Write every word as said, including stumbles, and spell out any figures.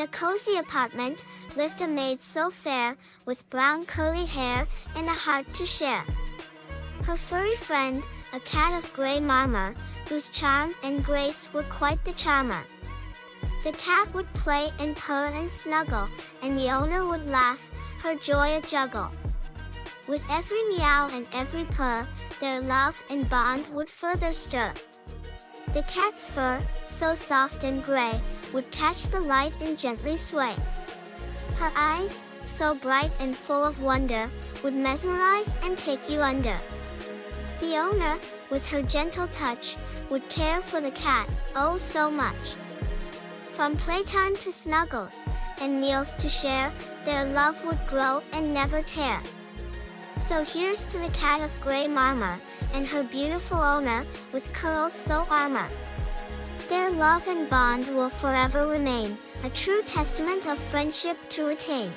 In a cozy apartment, lived a maid so fair, with brown curly hair, and a heart to share. Her furry friend, a cat of grey marmor, whose charm and grace were quite the charmer. The cat would play and purr and snuggle, and the owner would laugh, her joy a juggle. With every meow and every purr, their love and bond would further stir. The cat's fur, so soft and grey, would catch the light and gently sway. Her eyes, so bright and full of wonder, would mesmerize and take you under. The owner, with her gentle touch, would care for the cat, oh so much. From playtime to snuggles, and meals to share, their love would grow and never tear. So here's to the cat of grey marmor, and her beautiful owner, with curls so armor. Their love and bond will forever remain, a true testament of friendship to retain.